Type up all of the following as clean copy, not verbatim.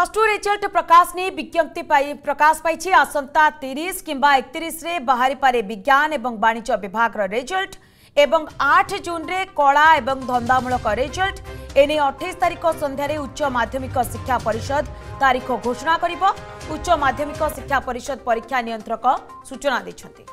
Plus two result प्रकाश ने विज्ञप्ति प्रकाश पाई आसंता 30 किंबा 31 रे बाहरी पारे विज्ञान एवं वाणिज्य विभाग रिजल्ट एवं 8 जून रे कला एवं धंदामूलक रिजल्ट एने 28 तारीख संध्या उच्च माध्यमिक शिक्षा परिषद तारीख घोषणा करिबो। उच्च माध्यमिक शिक्षा परिषद परीक्षा नियंत्रक सूचना देछन्ति।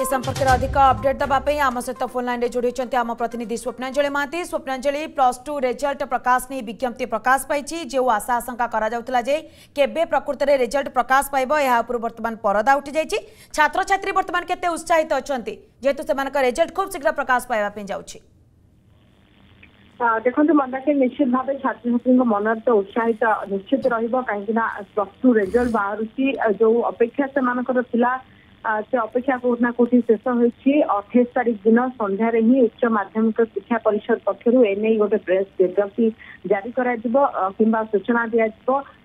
इस संपर्क में अधिक अपडेट दवाई आम सहित फोन लाइन जोड़ी आम प्रतिनिधि Swapnanjali Mahanti. Swapnanjali, plus two result प्रकाश नहीं विज्ञप्ति प्रकाश पाई, जो आशा आशंका करा जे केबे प्रकृत में रिजल्ट प्रकाश पाइब यह बर्तमान परदा उठी जाइए। छात्र छात्री बर्तमान केते उत्साहित अच्छा जेहेतु से रिजल्ट खूब शीघ्र प्रकाश पाइबापी जाऊँगी। देखते मंदाकिनी निश्चित भाव छात्र छात्री मन तो उत्साहित निश्चित रहीकिना प्लस टू रिजल्ट बाहर जो अपेक्षा से से अपेक्षा कौटना कौटी शेष होती। 28 तारीख दिन संध्यारे ही उच्च माध्यमिक शिक्षा परिषद पक्षर एने गोटे प्रेस विज्ञप्ति जारी करा किंबा सूचना दिया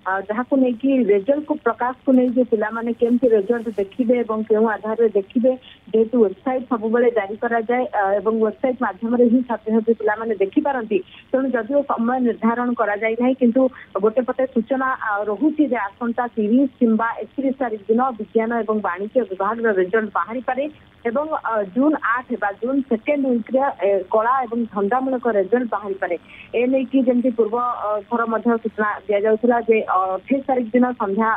जहाँ को लेकिन रिजल्ट को प्रकाश को लेकिन पाने केमती रिजल्ट देखिए और क्यों आधार में देखिए जेहेतु वेबसाइट सबुबले जारी करा जाए एवं वेबसाइट माध्यम ही छात्र छात्री पाने देखिपारती। तेणु जदिव समय निर्धारण करा जाए ना किंतु गोटे पटे सूचना रोचे आसंता 30 किंबा 31 तारीख दिन विज्ञान और वाणिज्य विभाग रिजल्ट बाहरी पारे एवं जून 8 बा जून 2 वीक्रे कला और धंदामूलक रिजल्ट बाहरी पारे। एने कि जमी पूर्व थर सूचना दि जाऊला जे 28 तारीख दिन संध्या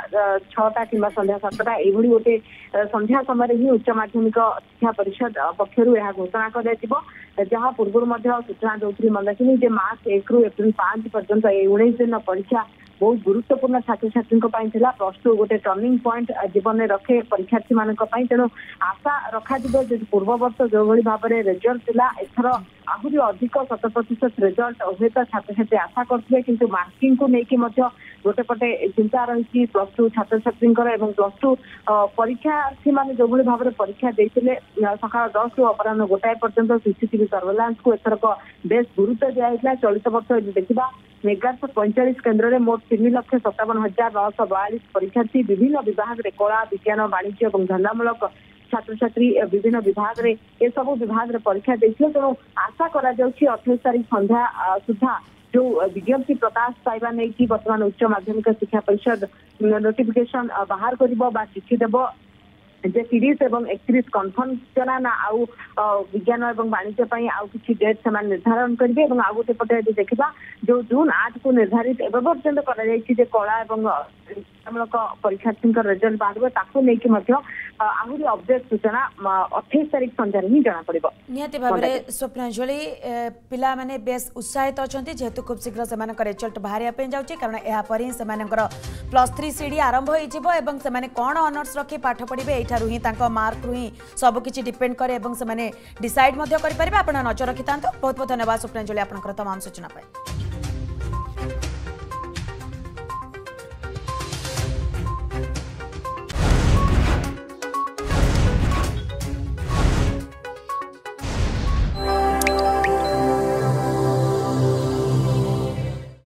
6टा कि संध्या 7टा यही गोटे संध्या समय ही उच्च माध्यमिक शिक्षा परिषद पक्षर यह घोषणा करा पूर्व सूचना दूसरी मंदाकिनी जे मार्च 1 रु एप्रिल 5 पर्यंत 19 दिन परीक्षा बहुत गुरुत्वपूर्ण छात्र छात्री प्लस टू गोटे टर्निंग पॉइंट जीवन में रखे परीक्षार्थी मान। तेणु आशा रखा पूर्व वर्ष जो भाव में रिजल्ट था एथर आहरी अधिक 100% रिजल्ट हे तो छात्र छात्री आशा करते कि मार्किंग को लेकिन गोटे पटे चिंता रही प्लस टू छात्र छात्री प्लस टू परीक्षार्थी मैंने जो भाव में परीक्षा देते सका 10 रु अपराह 1 पर्यटन सीसीटीवी सर्वेलांस को एथरक बेस गुरुत्व दिया। चलित वर्ष देखा 1145 केन्द्र में मोट 3,57,942 परीक्षार्थी विभिन्न विभाग में कला विज्ञान वाणिज्य और धंदामूलक छात्र छात्री विभिन्न विभाग में ये सब विभाग में परीक्षा देते। तेणु आशा करा 28 तारीख संध्या सुधा जो विज्ञप्ति प्रकाश पाइबा नहीं कि बर्तमान उच्च माध्यमिक शिक्षा परिषद नोटिफिकेशन बाहर कर चिठी देव जे 30 एवं 31 कन्फर्म सूचना ना आउ विज्ञान और वाणिज्य आउ कि डेट से निर्धारण करेंगे। आउ गोटे पटे देखा जो जून 8 को निर्धारित एवं पर्यटन कर कला मूलक परीक्षार्थी रिजल्ट बाहर लेकिन आहरी अपडेट सूचना 28 तारीख संध्या ही जना पड़े। निहती भाव में स्वप्नांजलि, पिला माने बेस उत्साहित अच्छा जेहेतु खूब शीघ्र से रिजल्ट बाहर जाऊँगी कारण यापर ही प्लस 3 सीढ़ी आरंभ होने कौन ऑनर्स रखी पाठ पढ़े यू ही मार्क रु ही सबकि डिपेंड करे से डिसाइड करेंगे। आप नजर रखि था। बहुत बहुत धन्यवाद स्वप्नांजलि आपंकर तमाम सूचना।